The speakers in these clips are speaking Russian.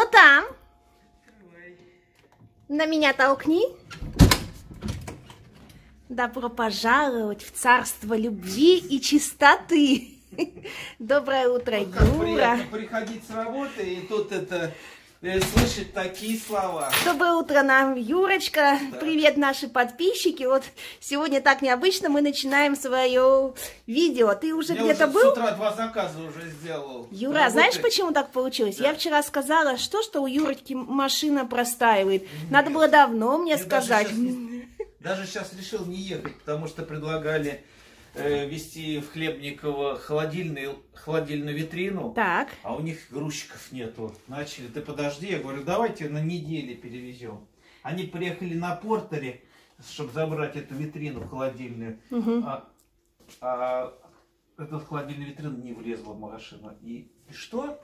Что там? Открывай. На меня толкни. Добро пожаловать в царство любви и чистоты. Доброе утро, Юра. Приходить с работы и тут это... слышит такие слова. Доброе утро нам, Юрочка. Да. Привет, наши подписчики. Вот сегодня так необычно мы начинаем свое видео. Ты уже где-то был? Я с утра 2 заказа уже сделал. Юра, работает. Знаешь, почему так получилось? Да. Я вчера сказала, что у Юрочки машина простаивает. Надо было давно мне сказать. Даже сейчас решил не ехать, потому что предлагали... вести в Хлебниково холодильную витрину, так. А у них грузчиков нету. Начали, ты подожди, я говорю, давайте на неделю перевезем. Они приехали на портере, чтобы забрать эту витрину холодильную, угу. Эта холодильная витрина не влезла в машину. И что?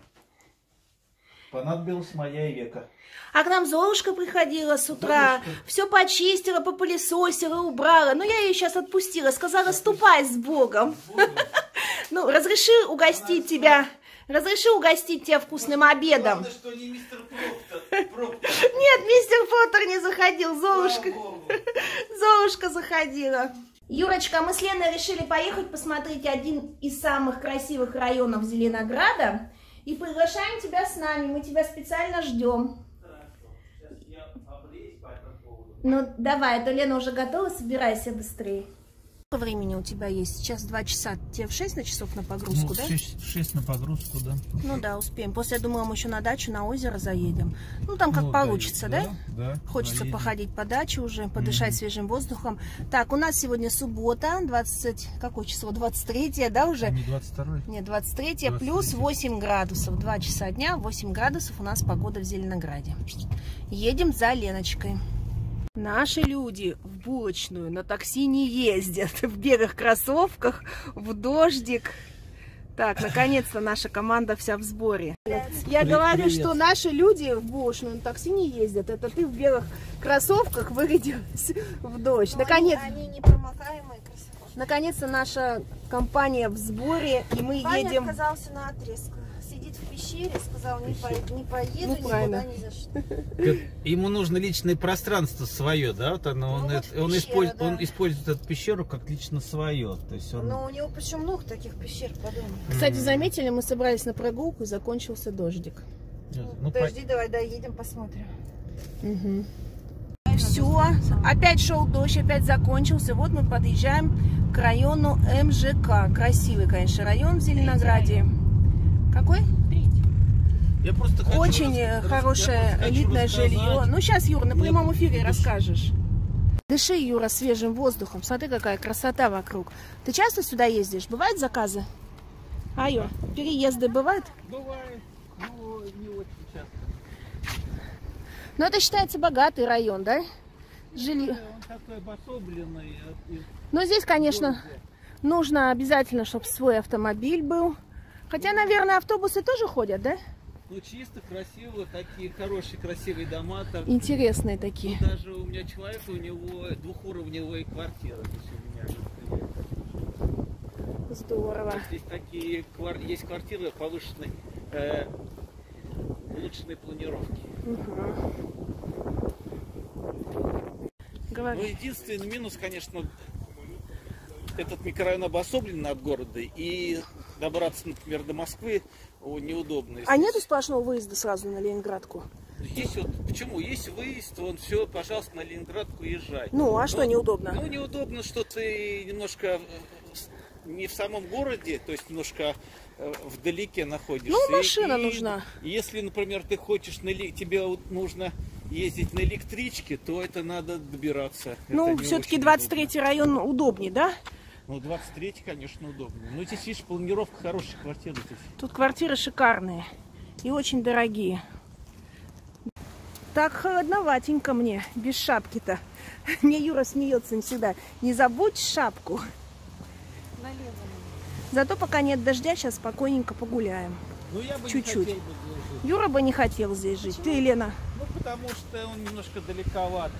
Понадобилась моя Ивека. А к нам Золушка приходила с утра, Золушка. Все почистила, попылесосила, убрала. Но я ее сейчас отпустила, сказала, ступай с Богом. Ну, разреши угостить тебя вкусным обедом. Главное, что не мистер Проктор. Нет, мистер Проктор не заходил, Золушка заходила. Юрочка, мы с Леной решили поехать посмотреть один из самых красивых районов Зеленограда. И приглашаем тебя с нами, мы тебя специально ждем. Сейчас я облезь по этому поводу. Ну давай, то Лена уже готова, собирайся быстрее. Сколько времени у тебя есть? Сейчас 2 часа, тебе в 6 часов на погрузку, ну, да? 6 на погрузку, да. Ну да, успеем. После, я думала, мы еще на дачу, на озеро заедем. Ну там как ну, получится, да? Да. Хочется поедем. Походить по даче уже, подышать свежим воздухом. Так, у нас сегодня суббота, 20... Какое число? 23, да, уже? Не 22. Нет, 23, плюс 8 градусов. 2 часа дня, 8 градусов у нас погода в Зеленограде. Едем за Леночкой. Наши люди в булочную на такси не ездят, в белых кроссовках, в дождик. Так, наконец-то наша команда вся в сборе. Я говорю, что наши люди в булочную на такси не ездят. Это ты в белых кроссовках вырядилась в дождь. Они непромокаемые, красивые. Наконец-то наша компания в сборе, и мы едем... Парень оказался на отрезку. Сидит в пещере, сказал, не поеду, ну, никуда, ни за что. Ему нужно личное пространство свое, да? Вот оно, ну, он использует эту пещеру как лично свое. То есть он... Но у него почему много таких пещер по дому? Кстати, заметили, мы собрались на прогулку, и закончился дождик. Ну, подожди, давай доедем, посмотрим. Угу. Все, опять шел дождь, опять закончился. Вот мы подъезжаем к району МЖК. Красивый, конечно, район в Зеленограде. Какой? Третий. Я просто хочу Очень хорошее элитное жилье. Ну, сейчас, Юра, на прямом эфире расскажешь. Дыши, Юра, свежим воздухом. Смотри, какая красота вокруг. Ты часто сюда ездишь? Бывают заказы? А, Юр, переезды бывают? Бывает, но не очень часто. Но это считается богатый район, да? Жилье. Он такой обособленный. Но здесь, конечно, нужно обязательно, чтобы свой автомобиль был. Хотя, наверное, автобусы тоже ходят, да? Ну, чисто, красиво, такие хорошие, красивые дома. Так, интересные такие. Ну, даже у меня человек, у него двухуровневая квартира. Здорово. Вот здесь такие, есть квартиры повышенной, улучшенной планировки. Угу. Ну, единственный минус, конечно, этот микрорайон обособлен от города, и добраться, например, до Москвы неудобно. А нету сплошного выезда сразу на Ленинградку? Есть вот, почему? Есть выезд, он все, пожалуйста, на Ленинградку езжай. Ну, а что неудобно? Ну, неудобно, что ты немножко не в самом городе, то есть немножко вдалеке находишься. Ну, машина нужна. Если, например, ты хочешь, тебе нужно... ездить на электричке, то это надо добираться. Ну, все-таки 23-й район удобнее, да? Ну, 23-й, конечно, удобнее. Но здесь, видишь, планировка хороших квартир. Здесь. Тут квартиры шикарные и очень дорогие. Так холодноватенько мне, без шапки-то. Мне Юра смеется всегда. Не забудь шапку. Налево. Зато пока нет дождя, сейчас спокойненько погуляем. Ну, я бы чуть-чуть. Юра бы не хотел здесь жить. Почему? Ты, Лена? Ну, потому что он немножко далековато.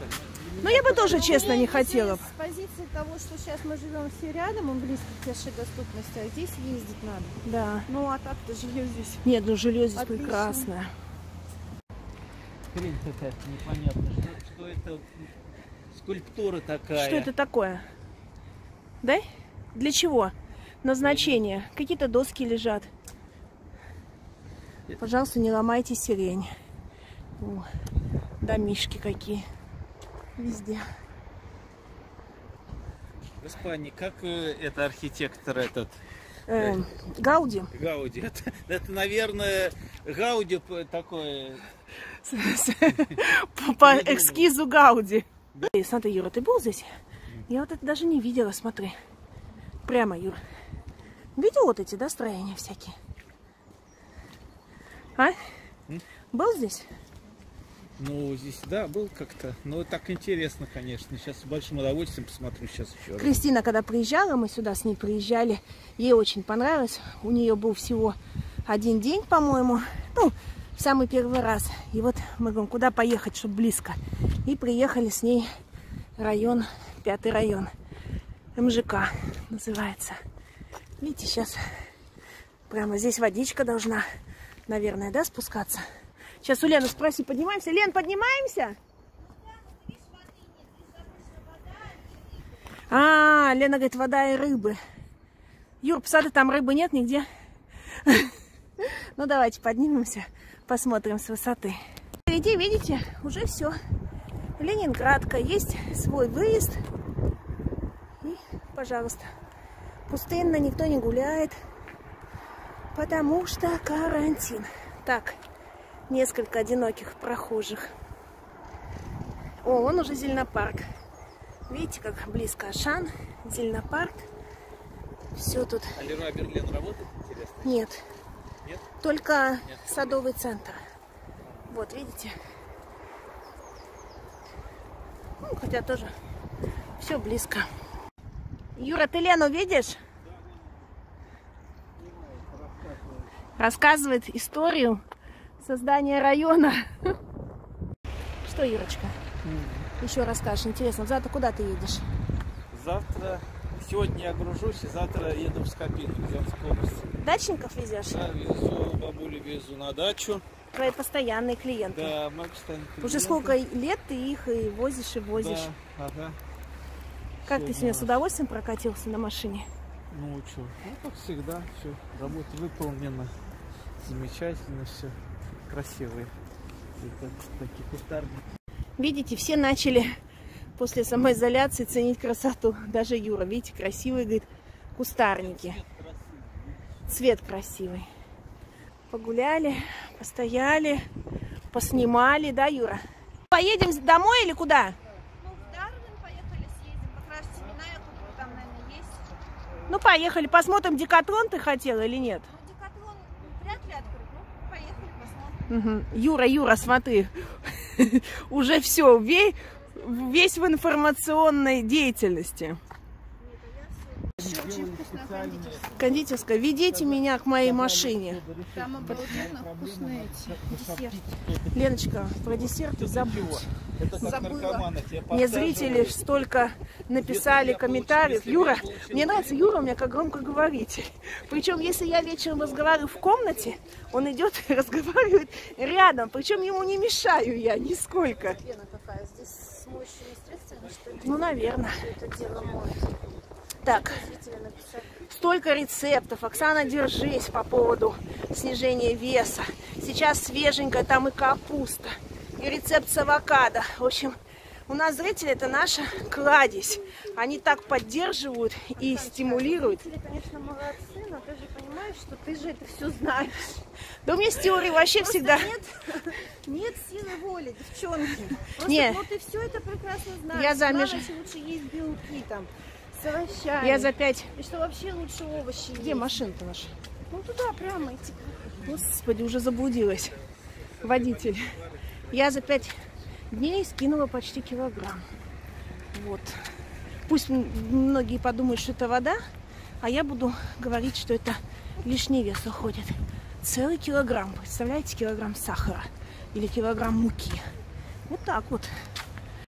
Ну, я бы тоже, честно, не хотела. С позиции того, что сейчас мы живем все рядом, он близко к пешей доступности, а здесь ездить надо. Да. Ну, а так-то жилье здесь. Нет, ну, жилье здесь прекрасное. хрень такая непонятная. Что это? Скульптура такая. Что это такое? Да? Для чего? Назначение. Какие-то доски лежат. Пожалуйста, не ломайте сирень. О, домишки какие. Везде. Господи, как это архитектор этот? Гауди. Гауди. Это, наверное, Гауди такой. По эскизу Гауди. Санта Юра, ты был здесь? Я вот это даже не видела, смотри. Прямо, Юр. Видел вот эти, да, строения всякие? А? Был здесь? Ну, здесь, да, был как-то. Но так интересно, конечно. Сейчас с большим удовольствием посмотрю сейчас еще. Кристина, когда приезжала, мы сюда с ней приезжали, ей очень понравилось. У нее был всего один день, по-моему. Ну, в самый первый раз. И вот мы говорим, куда поехать, чтобы близко. И приехали с ней район, 5-й район. МЖК называется. Видите, сейчас прямо здесь водичка должна, наверное, да, спускаться. Сейчас у Лены спроси, поднимаемся. Лен, поднимаемся? А, Лена говорит, вода и рыбы. Юр, посади, там рыбы нет нигде. Ну, давайте поднимемся, посмотрим с высоты. Впереди, видите, уже все. Ленинградка, есть свой выезд. И, пожалуйста, пустынно, никто не гуляет, потому что карантин. Так. Несколько одиноких прохожих. О, он уже Зеленопарк. Видите, как близко Ашан, Зеленопарк. Все тут. А Леруа-Берлин работает, интересно? Нет. Нет? Только нет. Садовый центр. Вот, видите? Ну, хотя тоже все близко. Юра, ты Лену видишь? Рассказывает историю создание района. Что, Юрочка, еще расскажешь? Интересно, завтра куда ты едешь? Завтра, сегодня я гружусь, и завтра еду в Скопин, в Завзкой области. Дачников везешь? Да, везу, бабулю везу на дачу. Твои постоянные клиенты? Да, мои постоянные клиенты. Уже сколько лет ты их и возишь, и возишь. Да, ага. Как все ты сегодня с удовольствием прокатился на машине? Ну, что, ну, как всегда, все, работа выполнена, замечательно все. Красивые. Видите, все начали после самоизоляции ценить красоту. Даже Юра, видите, красивые, говорит, кустарники. Цвет красивый. Погуляли, постояли, поснимали, да, Юра? Поедем домой или куда? Ну, в Дарвин поехали, съездим. Как раз семена я куплю, там, наверное, есть. Ну, поехали, посмотрим, Декатлон ты хотела или нет? Ну, Декатлон вряд ли открыт. Угу. Юра, Юра, смотри, уже все, весь в информационной деятельности. Кондитерская, ведите меня к моей машине. Там обалденно вкусные десерты. Леночка, про десерты забыла. Мне зрители столько написали комментариев. Юра, мне нравится, Юра у меня как громко говорит. Причем, если я вечером разговариваю в комнате, он идет и разговаривает рядом. Причем ему не мешаю я нисколько. Ну, наверное. Так, столько рецептов. Оксана, держись по поводу снижения веса. Сейчас свеженькая, там и капуста, и рецепт с авокадо. В общем, у нас зрители, это наша кладезь. Они так поддерживают и стимулируют. Зрители, конечно, молодцы, но ты же понимаешь, что ты же это все знаешь. Да у меня с теорией вообще просто всегда... Нет силы воли, девчонки. Просто, нет. Ну ты все это прекрасно знаешь. Я замужем. Лучше есть белки там. Я за 5. И что вообще лучше овощи. Где машина-то наша? Ну туда прямо идти. Господи, уже заблудилась. Водитель. Я за 5 дней скинула почти килограмм. Вот. Пусть многие подумают, что это вода, а я буду говорить, что это лишний вес уходит. Целый килограмм. Представляете, килограмм сахара или килограмм муки. Вот так вот.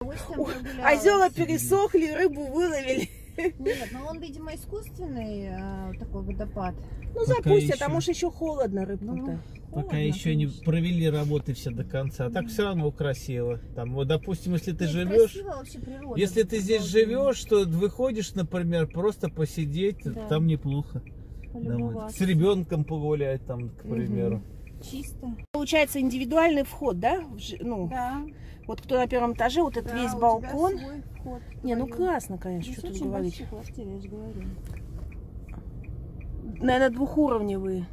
Озера пересохли, рыбу выловили. Нет, но он, видимо, искусственный такой водопад. Ну запустят, а может еще холодно рыбку-то. Пока еще не провели работы все до конца. Так все равно красиво. Там, вот, допустим, если ты живешь, если ты здесь живешь, то выходишь, например, просто посидеть, там неплохо. С ребенком погулять там, к примеру. Чисто. Получается индивидуальный вход, да? Ну, да. Вот кто на первом этаже, вот этот весь балкон. Вход, не, ну классно, конечно, что тут говорить. Квартиры, я же говорю. Наверное, двухуровневые.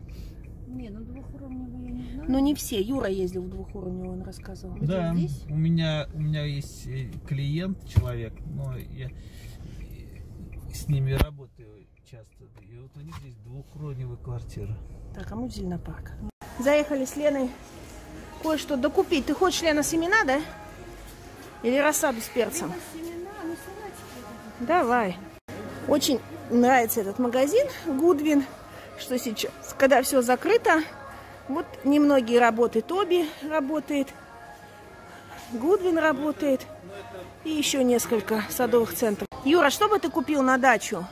Не, ну двухуровневые не знаю. Но не все. Юра ездил в двухуровневую, он рассказывал. Да, у меня есть клиент, человек, но я с ними работаю часто. И вот у них здесь двухуровневая квартира. Так, а мы в Зеленопарк. Заехали с Леной кое-что докупить. Ты хочешь, Лена, семена, да? Или рассаду с перцем? Давай. Очень нравится этот магазин Гудвин, что сейчас, когда все закрыто, вот немногие работают. Оби работает, Гудвин работает и еще несколько садовых центров. Юра, что бы ты купил на дачу?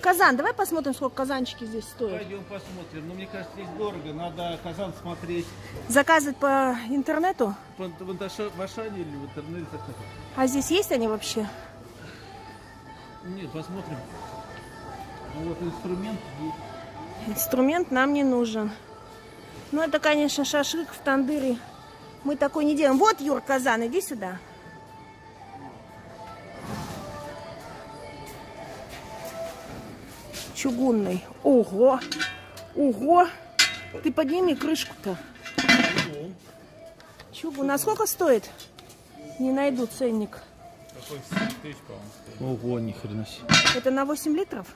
Казан, давай посмотрим, сколько казанчики здесь стоят. Пойдем посмотрим, но мне кажется, здесь дорого, надо казан смотреть. Заказывать по интернету? В Ашане или в интернете заказывать. А здесь есть они вообще? Нет, посмотрим. Вот инструмент. Инструмент нам не нужен. Ну это, конечно, шашлык в тандыре. Мы такой не делаем. Вот, Юр, казан, иди сюда. Чугунный. Ого! Ого! Ты подними крышку-то. Чугун. А сколько стоит? Не найду ценник. Какой 7000, по-моему, стоит. Ого, ни хрена себе. Это на 8 литров?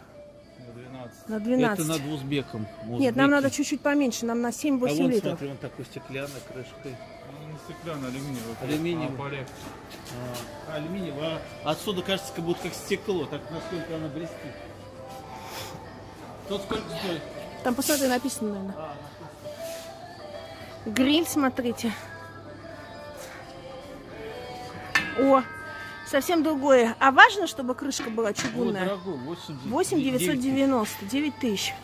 На 12. На 12. Это над узбеком. Узбеки. Нет, нам надо чуть-чуть поменьше, нам на 7-8 литров. А вон, смотри, он такой стеклянной крышкой. Он не стеклянный, алюминиевый. Алюминиевый. Алюминиевый. Отсюда кажется, как будто как стекло, так насколько она блестит. Тут сколько стоит? Там, посмотри, написано, наверное. Гриль, смотрите. О, совсем другое. А важно, чтобы крышка была чугунная? О, дорогой, 8,990, 9000.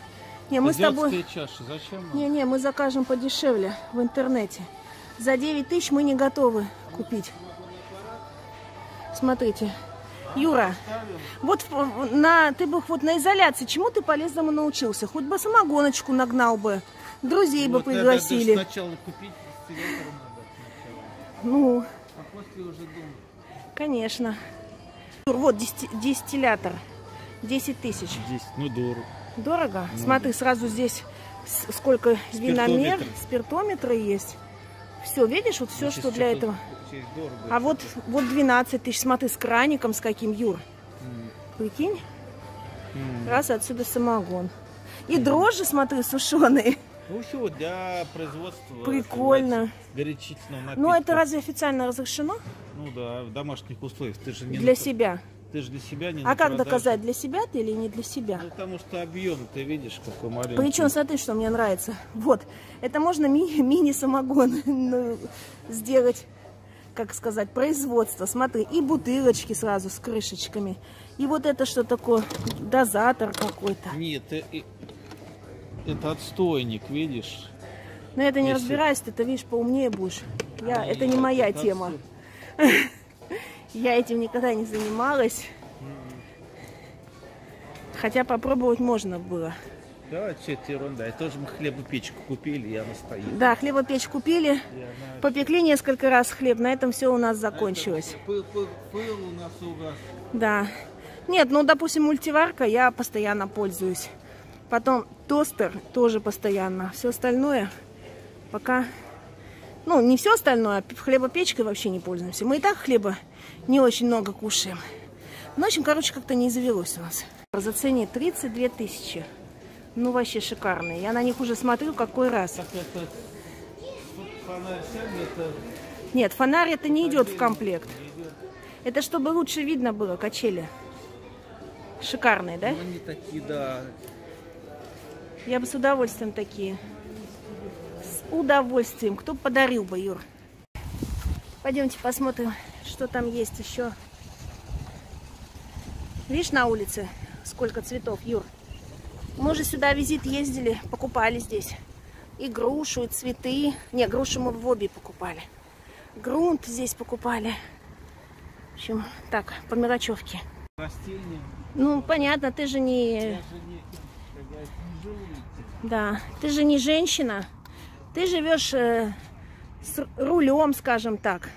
Не, мы с тобой... чаша, зачем? Не-не, мы закажем подешевле в интернете. За 9000 мы не готовы купить. Смотрите. Юра, вот на, ты бы вот на изоляции, чему ты полезному научился? Хоть бы самогоночку нагнал бы, друзей вот бы пригласили. Надо сначала купить, ну, а после уже думать. Конечно. Вот дистиллятор, 10 000. 10, ну дорого. Дорого? Ну, смотри, да. Сразу здесь сколько виномер, спиртометры есть. Все, видишь, вот все, что для этого. Дорого, а вот, вот 12 000, смотри, с краником, с каким, Юр. Прикинь. Раз, отсюда самогон. И дрожжи, смотри, сушеные. Ну, все, для производства. Прикольно. Горячительного напитка. Ну, это разве официально разрешено? Ну, да, в домашних условиях. Ты же не для себя. Ты же для себя не. А как доказать, для себя ты или не для себя? Ну, потому что объем, ты видишь, какой маленький. Причем, смотри, что мне нравится. Вот, это можно мини-самогон сделать, как сказать, производство. Смотри, и бутылочки сразу с крышечками. И вот это что такое? Дозатор какой-то. Нет, это отстойник, видишь? Но это не если... разбираюсь, ты-то, видишь, поумнее будешь. Я... Нет, это не моя это тема. Я этим никогда не занималась. Хотя попробовать можно было. Да, что это ерунда. И тоже мы хлебопечку купили, и она стоит. Да, хлебопечку купили, она... попекли несколько раз хлеб. На этом все у нас закончилось. Пыл у нас угас. Да. Нет, ну, допустим, мультиварка я постоянно пользуюсь. Потом тостер тоже постоянно. Все остальное пока... Ну, не все остальное, а хлебопечкой вообще не пользуемся. Мы и так хлеба не очень много кушаем. Ну, в общем, короче, как-то не завелось у нас. За цене 32 000. Ну, вообще шикарные. Я на них уже смотрю какой раз. Так это... фонарь, это... Нет, фонарь это не идет в комплект. Это чтобы лучше видно было, качели. Шикарные, да? Ну, они такие, да. Я бы с удовольствием такие. С удовольствием. Кто подарил бы, Юр? Пойдемте посмотрим, что там есть еще. Видишь, на улице сколько цветов, Юр. Мы же сюда визит ездили, покупали здесь. И грушу, и цветы. Не, грушу мы в Оби покупали. Грунт здесь покупали. В общем, так, по мелочевке. Растения. Ну, понятно, ты же не... Да, ты же не женщина. Ты живешь с рулем, скажем так.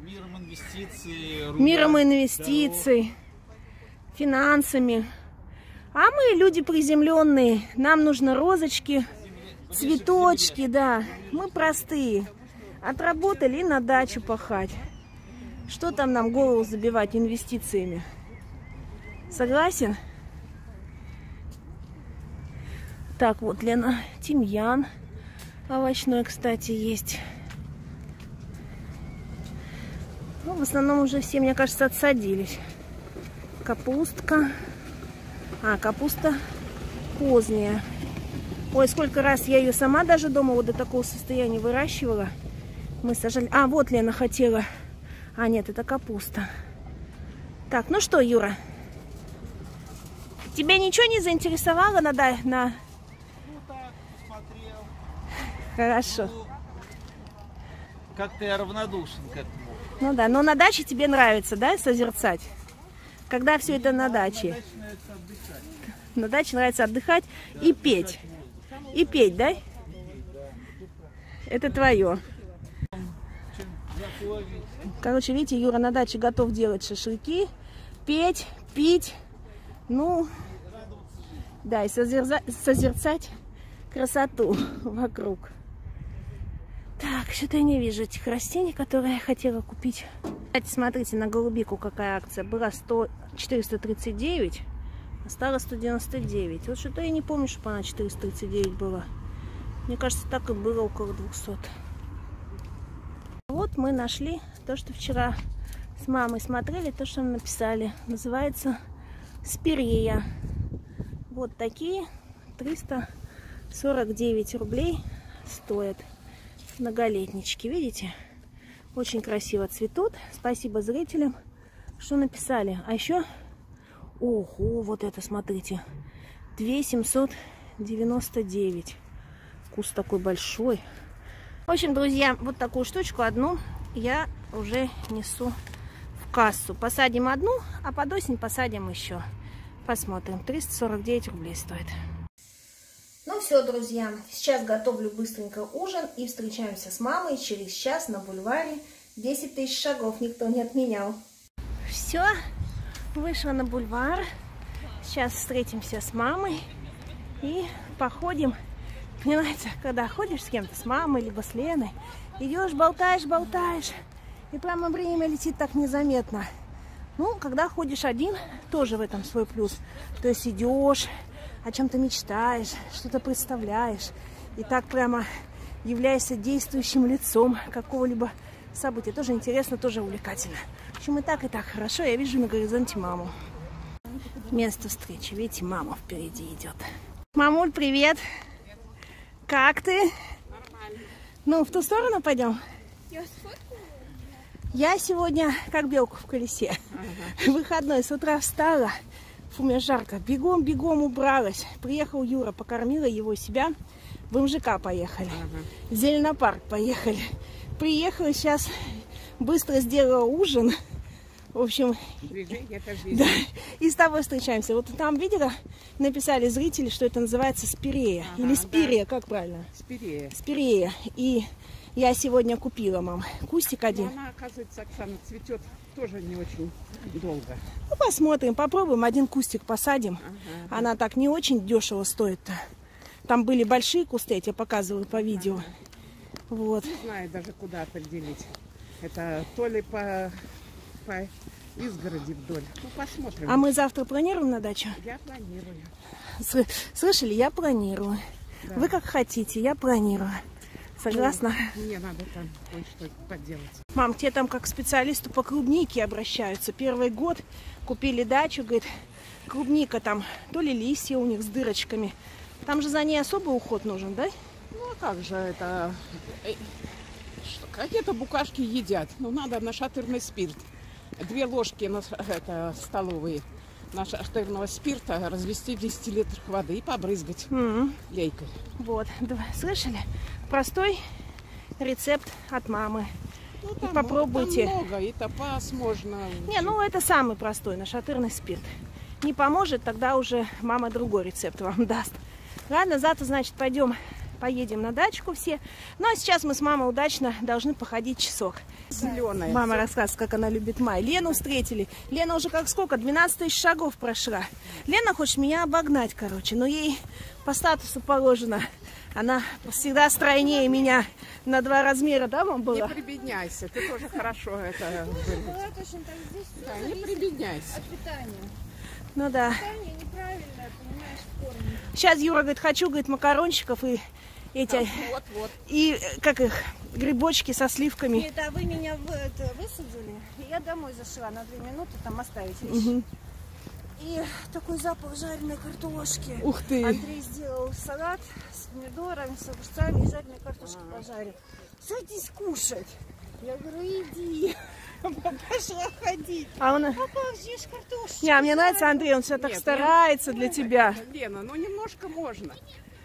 Миром инвестиций. Миром инвестиций, финансами. А мы люди приземленные. Нам нужны розочки, цветочки, да. Мы простые. Отработали и на дачу пахать. Что там нам голову забивать инвестициями? Согласен? Так, вот, Лена, тимьян овощной, кстати, есть. Ну, в основном уже все, мне кажется, отсадились. Капустка. А, капуста поздняя. Ой, сколько раз я ее сама даже дома вот до такого состояния выращивала. Мы сажали... А, вот Лена хотела... А, нет, это капуста. Так, ну что, Юра? Тебя ничего не заинтересовало на... Ну так, посмотрел. Хорошо. Ну, как-то я равнодушен к этому. Ну да, но на даче тебе нравится, да, созерцать? Когда все это на даче? На даче нравится отдыхать, да, и петь. И петь, да? Это твое. Короче, видите, Юра на даче готов делать шашлыки, петь, пить, ну, да, и созерцать красоту вокруг. Так, что-то я не вижу этих растений, которые я хотела купить. Кстати, смотрите, на голубику какая акция. Была 439, а стала 199. Вот что-то я не помню, чтобы она 439 была. Мне кажется, так и было, около 200. Вот мы нашли то, что вчера с мамой смотрели, то, что мы написали. Называется спирея. Вот такие 349 рублей стоят. Многолетнички, видите? Очень красиво цветут. Спасибо зрителям, что написали. А еще, ого, вот это, смотрите, 2799. Вкус такой большой. В общем, друзья, вот такую штучку одну я уже несу в кассу. Посадим одну, а под осень посадим еще. Посмотрим. 349 рублей стоит. Ну все, друзья, сейчас готовлю быстренько ужин и встречаемся с мамой через час на бульваре. 10 тысяч шагов никто не отменял. Все, вышла на бульвар. Сейчас встретимся с мамой и походим. Понимаете, когда ходишь с кем-то, с мамой, либо с Леной, идешь, болтаешь, болтаешь, и прямо время летит так незаметно. Ну, когда ходишь один, тоже в этом свой плюс. То есть идешь, о чем-то мечтаешь, что-то представляешь, и так прямо являешься действующим лицом какого-либо события. Тоже интересно, тоже увлекательно. В общем, и так хорошо. Я вижу на горизонте маму. Место встречи. Видите, мама впереди идет. Мамуль, привет! Как ты? Нормально. Ну, в ту сторону пойдем? Я сегодня как белка в колесе. Ага. Выходной, с утра встала. Фу, мне жарко. Бегом-бегом убралась. Приехал Юра, покормила его, себя. В МЖК поехали. Ага. В Зеленопарк поехали. Приехала, сейчас быстро сделала ужин. В общем, да, и с тобой встречаемся. Вот там, видела, написали зрители, что это называется спирея. Ага, или спирея, да. Как правильно? Спирея. Спирея. И я сегодня купила, мам, кустик один. Но она, оказывается, Оксана, цветет тоже не очень долго. Ну, посмотрим, попробуем, один кустик посадим. Ага, она, да, так не очень дешево стоит-то. Там были большие кусты, я тебе показывала по видео. Ага. Вот. Не знаю даже, куда определить. Это то ли по изгороди вдоль. Ну, посмотрим. А мы завтра планируем на дачу? Я планирую. Слышали? Я планирую. Да. Вы как хотите, я планирую. Согласна? Мне надо там кое-что поделать. Мам, тебе там как специалисту по клубнике обращаются. Первый год купили дачу, говорит, клубника там, то ли листья у них с дырочками. Там же за ней особый уход нужен, да? Ну, а как же это... Какие-то букашки едят. Ну, надо на шатырный спирт. 2 ложки на это, столовые. нашего артерного спирта развести в 10 литрах воды и побрызгать лейкой. Вот, слышали? Простой рецепт от мамы. Ну, там, и попробуйте. Там много, и топаз можно. Не, ну это самый простой наш артерный спирт. Не поможет, тогда уже мама другой рецепт вам даст. Ладно, завтра, значит, поедем на дачку все. Ну, а сейчас мы с мамой удачно должны походить часок. Зеленая. Мама рассказывает, как она любит май. Лену встретили. Лена уже как сколько? 12 тысяч шагов прошла. Лена хочет меня обогнать, короче. Но ей по статусу положено. Она всегда стройнее меня на 2 размера, да, мам, была? Не прибедняйся. Ты тоже хорошо это... Не прибедняйся. От питания. Ну да. Питание неправильное, понимаешь, в корне. Сейчас Юра говорит, хочу, говорит, макарончиков и эти, вот. И как их, грибочки со сливками. Нет, а вы меня высадили, и я домой зашла на 2 минуты там оставить вещи. Угу. И такой запах жареной картошки. Ух ты! Андрей сделал салат с помидорами, с огурцами и жареной картошки пожарил. Садись кушать. Я говорю, иди. Пошла ходить. А он... Папа, здесь картошечку. Не, а мне нравится Андрей, он все так старается для тебя. Лена, ну немножко можно.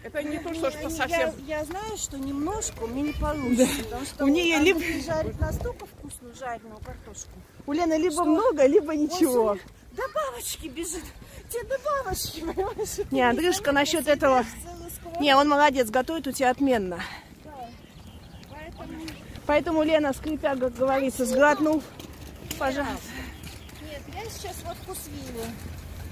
Это не то, что совсем... Я знаю, что немножко мне не получится. Потому что у нее либо жарит настолько вкусную жареную картошку. У Лены либо много, либо ничего. Добавочки бежит. Тебе добавочки, понимаешь? Не, Андрюшка насчет этого... Не, он молодец, готовит у тебя отменно. Поэтому Лена, скрипя, как говорится, сглотнув, пожалуйста. Нет, я сейчас вот ВкусВилле.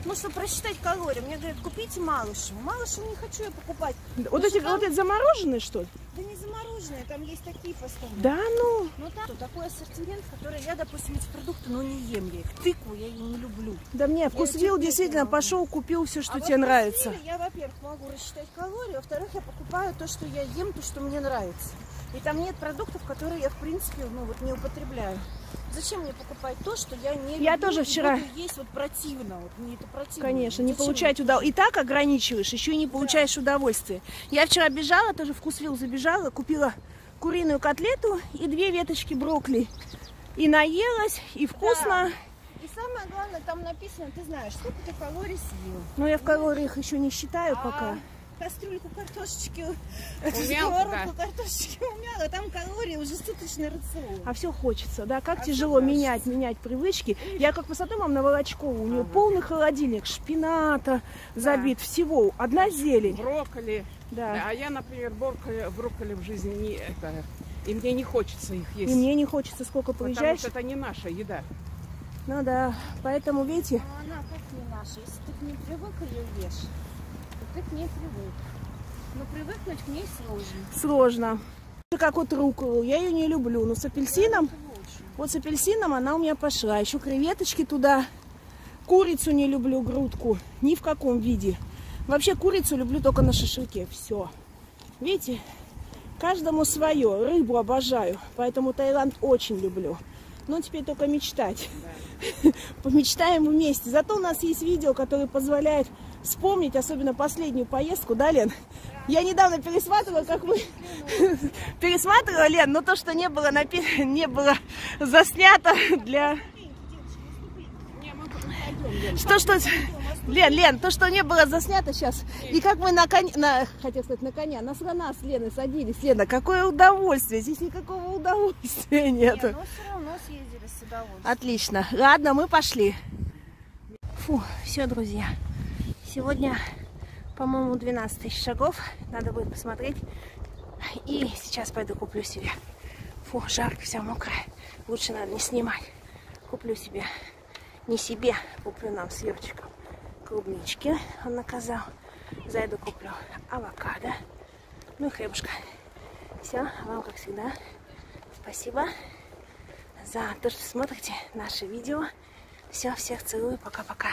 Ну, чтобы просчитать калории. Мне говорят, купите малышу. Малышу не хочу я покупать. Вот эти там... вот это замороженные, что ли? Да не замороженные, там есть такие поставки. Да, ну? Ну, там такой ассортимент, который я, допустим, эти продукты, но не ем я их. Тыкву я ее не люблю. Да мне ВкусВилл действительно пошел, купил все, что тебе нравится. Я, во-первых, могу рассчитать калории, во-вторых, я покупаю то, что я ем, то, что мне нравится. И там нет продуктов, которые я, в принципе, ну, вот не употребляю. Зачем мне покупать то, что я не я люблю, тоже вчера... есть вот противно, вот мне это противно. Конечно, зачем не получать удовольствие. И так ограничиваешь, еще и не получаешь удовольствие. Я вчера бежала, тоже ВкусВилл забежала, купила куриную котлету и 2 веточки брокколи. И наелась, и вкусно. Да. И самое главное, там написано, ты знаешь, сколько ты калорий съел. Ну, я в калориях еще не считаю пока. Кастрюльку картошечки, сковородку картошечки умяла, там калории уже суточный рацион. А все хочется, да, как тяжело менять привычки. Я как посмотрю, мам, на Волочкову, у нее полный холодильник, шпината забит, всего, одна зелень. Брокколи, да. А я, например, брокколи в жизни не это, и мне не хочется их есть. И мне не хочется, сколько приезжаешь. Потому что это не наша еда. Ну да, поэтому, видите. Но она как не наша, если ты не привык ее ешь. К ней привык. Но привыкнуть к ней сложно. Сложно. Как вот рукколу. Я ее не люблю. Но с апельсином. Вот с апельсином она у меня пошла. Еще креветочки туда. Курицу не люблю, грудку. Ни в каком виде. Вообще курицу люблю только на шашлыке. Все. Видите? Каждому свое. Рыбу обожаю. Поэтому Таиланд очень люблю. Но теперь только мечтать. Да. Помечтаем вместе. Зато у нас есть видео, которое позволяет вспомнить, особенно последнюю поездку, да, Лен? Да. Я недавно пересматривала, как мы... пересматривала, Лен, но то, что не было заснято для... Лен, то, что не было заснято сейчас. И как мы на коня, хотел сказать, на коня, на слона с Леной садились. Лена, какое удовольствие. Здесь никакого удовольствия нет. Не, но все равно съездили с удовольствием. Отлично. Ладно, мы пошли. Фу, все, друзья. Сегодня, по-моему, 12 тысяч шагов. Надо будет посмотреть. И сейчас пойду куплю себе. Фу, жарко, вся мокрая. Лучше надо не снимать. Куплю себе. Не себе, куплю нам с Юрочком клубнички, он наказал. Зайду куплю авокадо, ну и хлебушка. Все, вам, как всегда, спасибо за то, что смотрите наше видео. Все, всех целую, пока-пока.